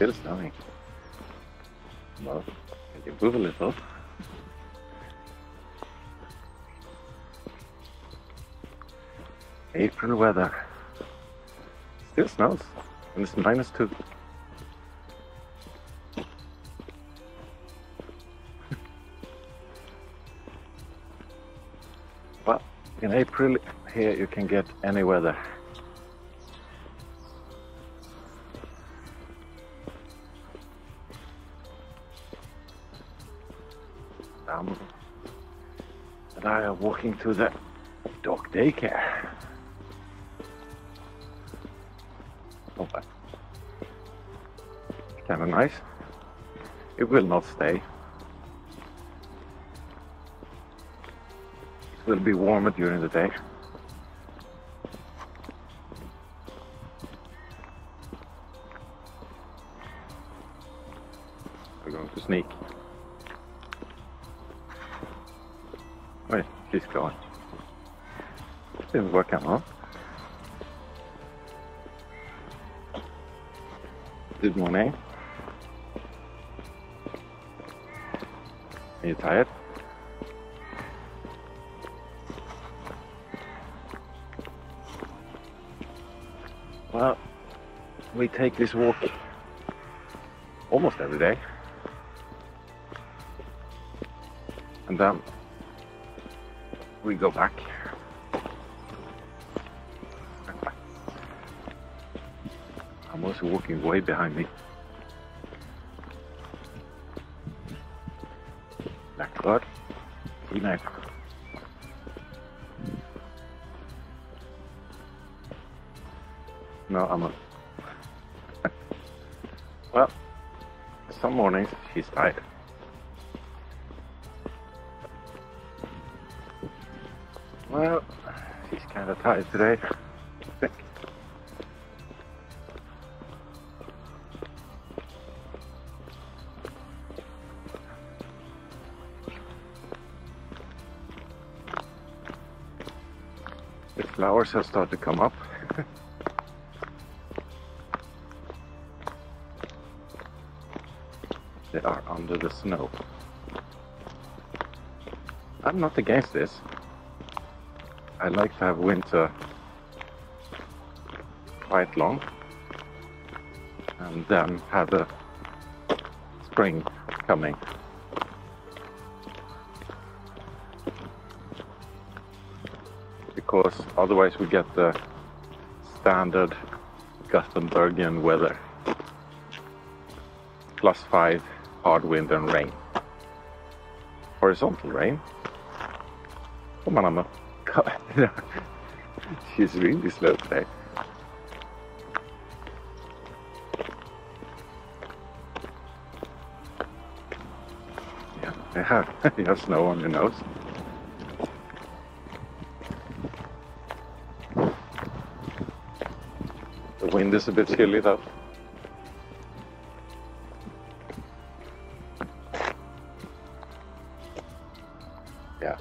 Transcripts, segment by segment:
still snowing. Well, I can move a little. April weather. Still snows, and it's -2. Well, in April here you can get any weather. And I am walking to the dog daycare. Oh, kind of nice. It will not stay. It will be warmer during the day. We're going to sneak. Wait, she's gone. Didn't work out, huh? Good morning. Are you tired? Well, we take this walk almost every day. And then we go back. I'm also walking way behind me. Blackbird, night. No, I'm not. Well, some mornings she's tired. Well, she's kind of tired today, I think. The flowers have started to come up. They are under the snow. I'm not against this. I like to have winter quite long and then have a spring coming. Because otherwise we get the standard Gothenburgian weather. +5, hard wind and rain. Horizontal rain. Come on, Amma. She's really slow today. Yeah, you have snow on your nose. The wind is a bit chilly though. Yeah.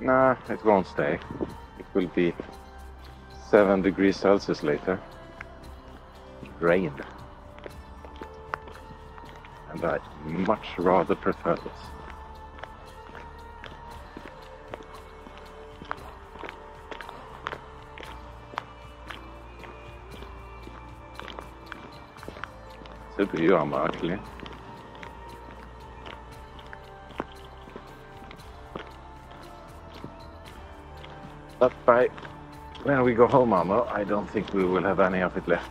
Nah, it won't stay. It will be 7 degrees Celsius later. Rain. And I much rather prefer this. So do you, Aamu, actually. But by when we go home, Aamu, I don't think we will have any of it left.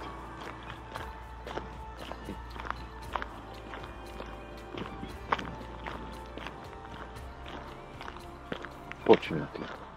Fortunately.